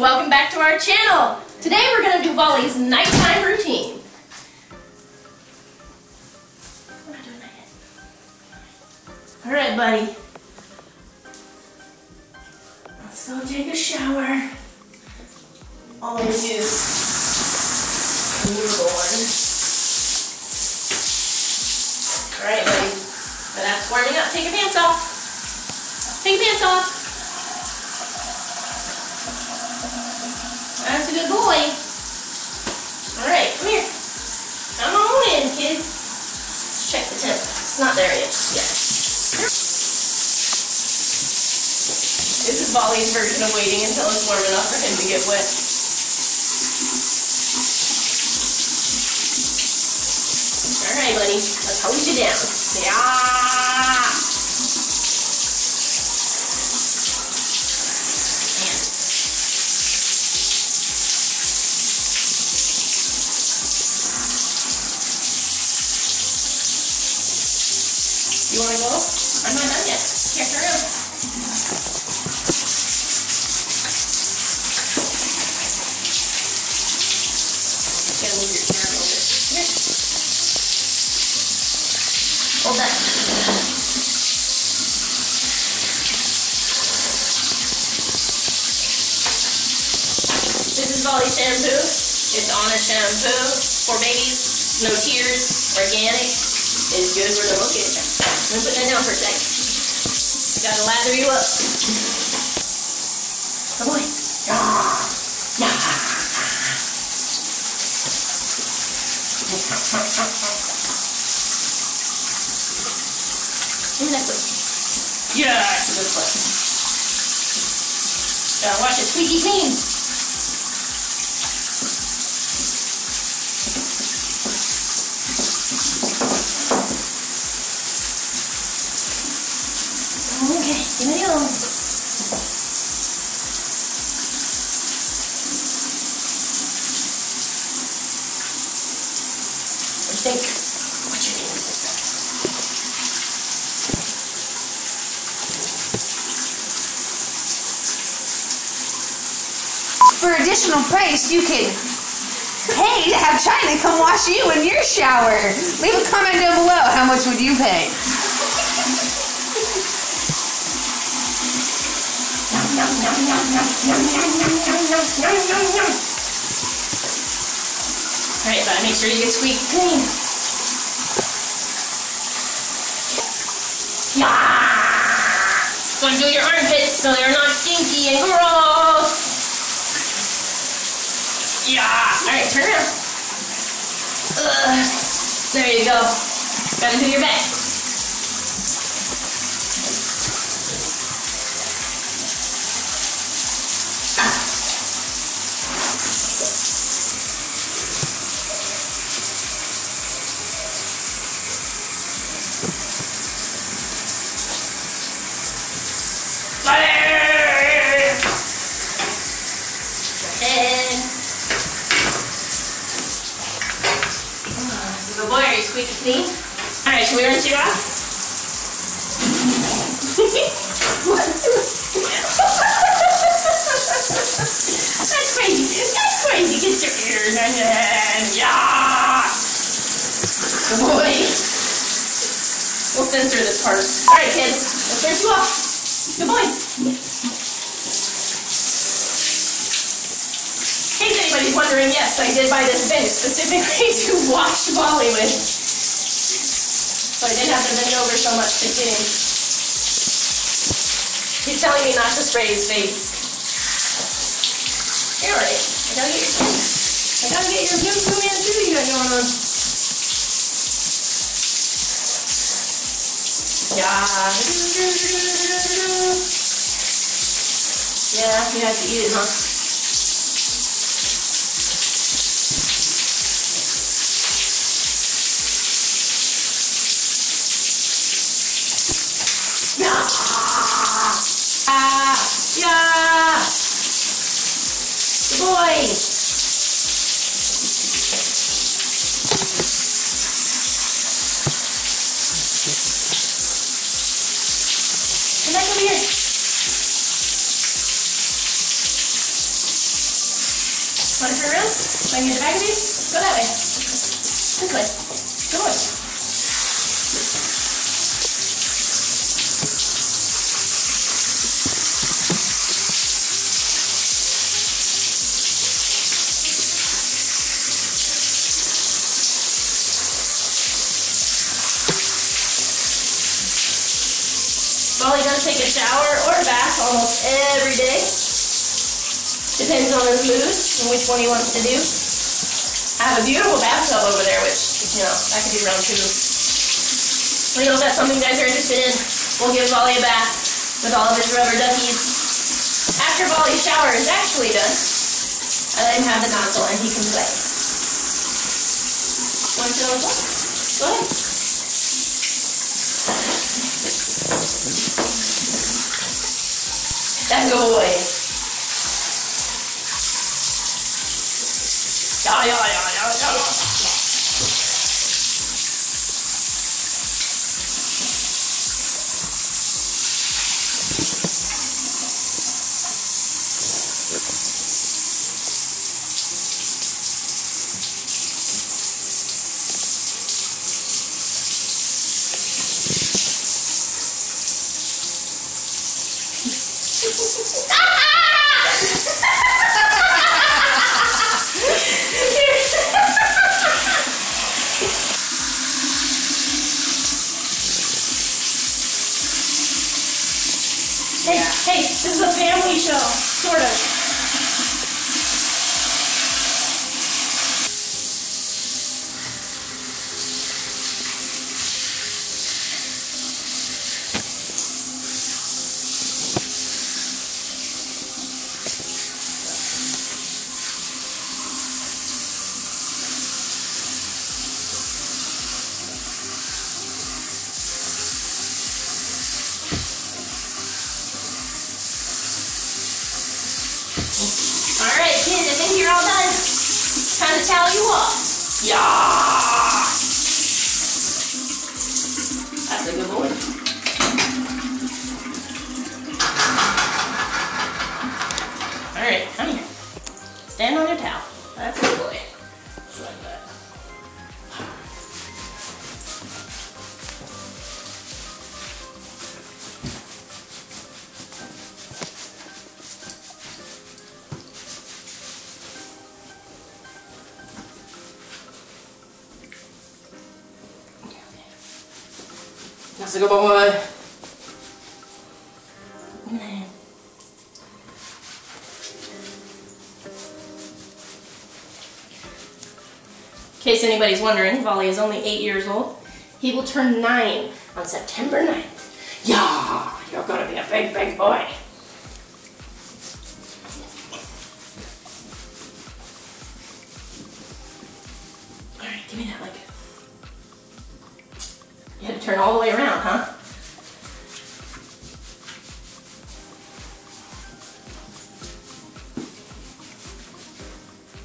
Welcome back to our channel. Today we're going to do Volley's nighttime routine. Alright, buddy. Let's go take a shower. All we need is a newborn. Alright, buddy. But that's warming up. Take your pants off. Take your pants off. That's a good boy. Alright, come here. Come on in, kid. Let's check the temp. It's not there yet. This is Volley's version of waiting until it's warm enough for him to get wet. Alright, buddy. Let's hold you down. Yeah. You want to go? I'm not done yet. Here, turn around. Gotta move your hair a little bit. Come here. Hold that. This is Volley shampoo. It's Honor shampoo for babies. No tears. Organic. It's good for the look at it. I'm gonna put that down for a sec. Gotta lather you up. Good boy. Give me that foot. Yeah, that's a good foot. Gotta watch it squeaky clean. Give me a little. Think what you're doing with this. For additional price, you can pay to have China come wash you in your shower. Leave a comment down below. How much would you pay? Alright, but make sure you get squeaky clean. Gonna do your armpits so they're not stinky and gross. Alright, turn around. There you go. Gotta do your back. Squeaky clean. Alright, should we rinse you off? That's crazy. That's crazy. Get your ears on your head. Good boy. We'll censor this part. Alright, kids. Let's rinse you off. Good boy. In case anybody's wondering, yes, I did buy this bin specifically to wash Volley with. So I didn't have to bend over so much to get in. He's telling me not to spray his face. You're right. I gotta get your new man too you got going on. Yeah, you have to eat it, huh? Good boy. Come back over here. Want to turn around? So I can get the back of you? Go that way. This way. Go away. Molly does take a shower or a bath almost every day. Depends on his mood and which one he wants to do. I have a beautiful bathtub over there, which, you know, I could do round two. Let me know if that's something you guys are interested in. We'll give Volley a bath with all of his rubber duckies. After Volley's shower is actually done, I let him have the nozzle and he can play. Want to sit on the floor? Go ahead. That can go away. Hey, this is a family show, sort of. Alright, kids, I think you're all done. Time to towel you up. Yeah. That's a good boy. Alright, come here. Stand on your towel. That's a good boy. Just like that. That's a good boy. In case anybody's wondering, Volley is only 8 years old. He will turn 9 on September 9th. Yeah, you're gonna be a big, big boy. All right, give me that leg. You had to turn all the way around, huh?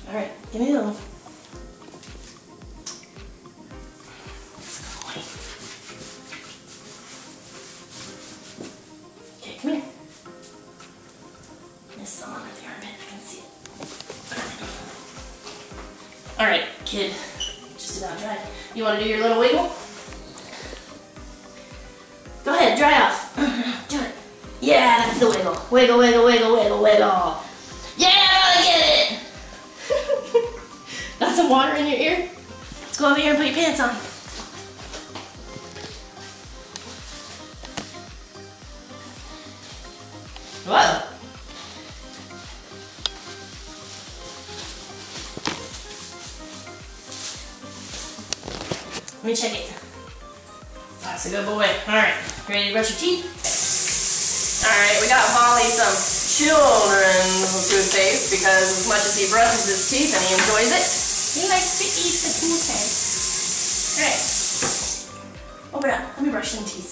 All right, give me the love. Okay, come here. There's someone with the armband, I can see it. All right, kid, just about dry. You want to do your little wiggle? Go ahead, dry off. Do it. Yeah, that's the wiggle. Wiggle, wiggle, wiggle, wiggle, wiggle. Yeah, I get it. Got some water in your ear? Let's go over here and put your pants on. Whoa. Let me check it. That's a good boy. Alright, ready to brush your teeth? Alright, we got Volley some children's food face because as much as he brushes his teeth and he enjoys it, he likes to eat the food face. Alright, open up. Let me brush some teeth.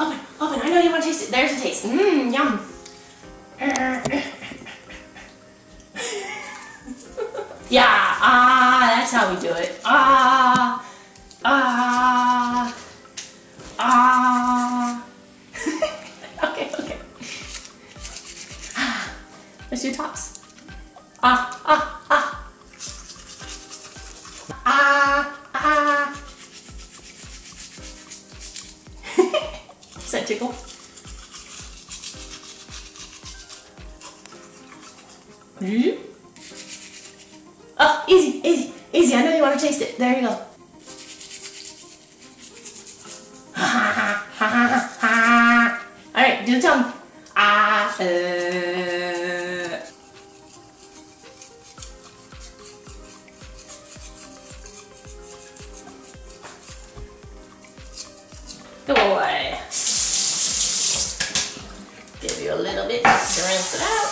Open, open. I know you want to taste it. There's a taste. Mmm, yum. Yeah, ah, that's how we do it. Ah, ah. Ah. Okay, okay. Ah. Let's do tops. Ah, ah, ah. tickle? Mm-hmm. Oh, easy, easy, easy. I know you want to taste it. There you go. Alright, do the tongue. Good boy. Give you a little bit to rinse it out.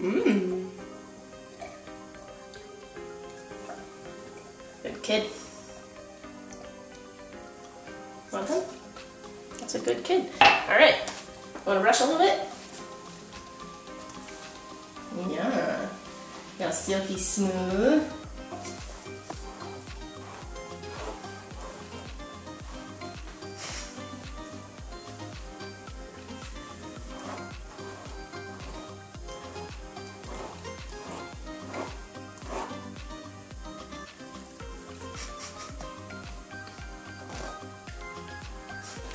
Mmm. Good kid. Want them? That's a good kid. Alright. Want to rush a little bit? Yeah. Now silky smooth.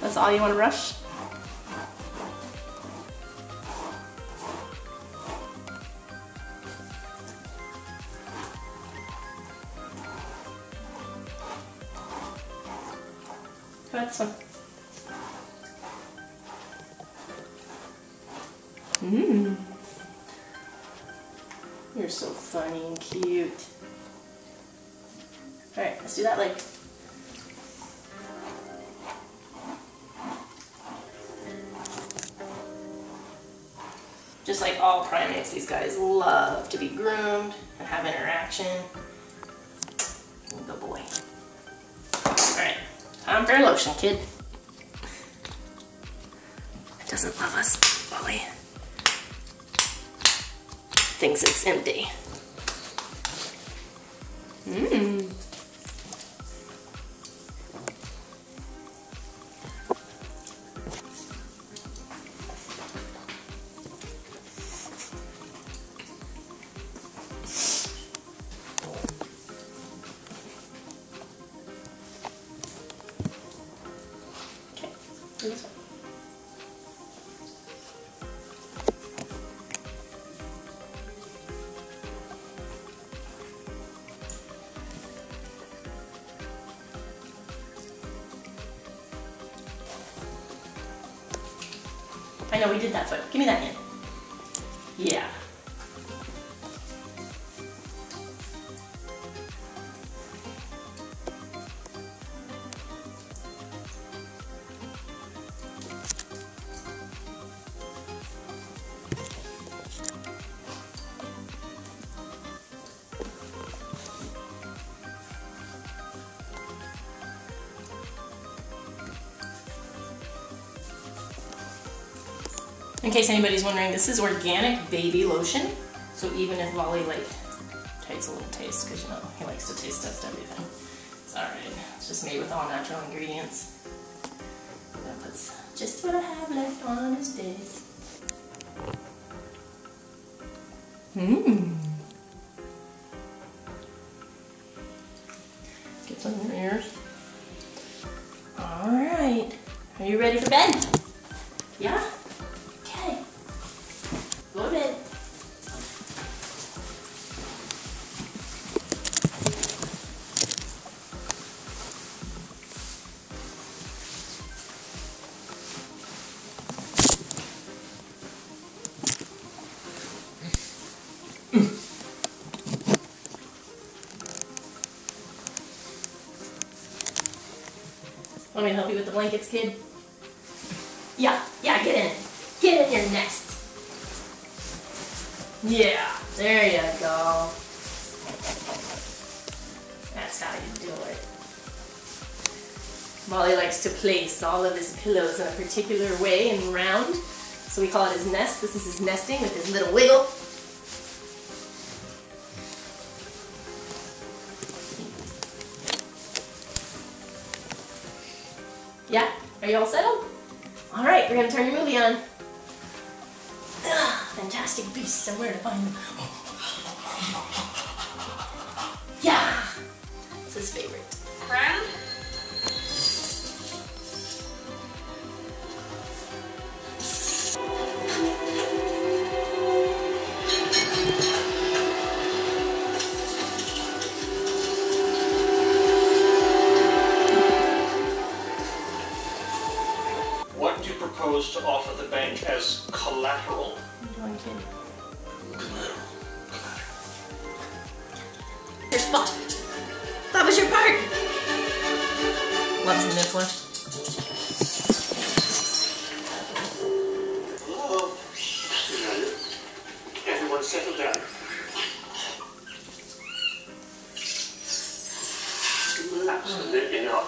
That's all you want to brush? That's one. Mmm. You're so funny and cute. Alright, let's do that leg. Just like all primates, these guys love to be groomed and have interaction. Good boy. Alright, time for lotion, kid. It doesn't love us, Lily. Thinks it's empty. Mmm. I know we did that foot. Give me that hand. Yeah. In case anybody's wondering, this is organic baby lotion, so even if Lolly like takes a little taste, because you know he likes to taste test everything, it's alright. It's just made with all natural ingredients. I'm gonna put just what I have left on his face. Mmm. Get some in your ears. Alright. Are you ready for bed? Yeah? Want me to help you with the blankets, kid? Yeah, yeah, get in. Get in your nest. Yeah, there you go. That's how you do it. Molly likes to place all of his pillows in a particular way and round. So we call it his nest. This is his nesting with his little wiggle. Yeah? Are you all settled? Alright, we're gonna turn your movie on. Ugh, Fantastic Beasts and Where to Find Them. Yeah! It's his favorite. friend. What do you propose to offer the bank as collateral? Your spot. That was your part. What's in this one? Hello. Everyone settle down. Absolutely not.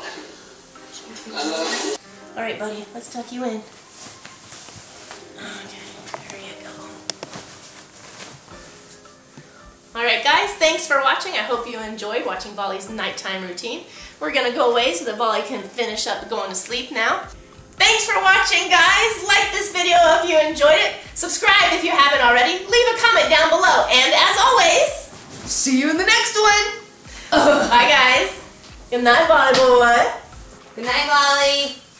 Hello. All right, buddy. Let's tuck you in. Alright guys, thanks for watching. I hope you enjoyed watching Volley's nighttime routine. We're going to go away so that Volley can finish up going to sleep now. Thanks for watching guys. Like this video if you enjoyed it. Subscribe if you haven't already. Leave a comment down below. And as always, see you in the next one. Bye guys. Good night, Volley boy. Good night, Volley.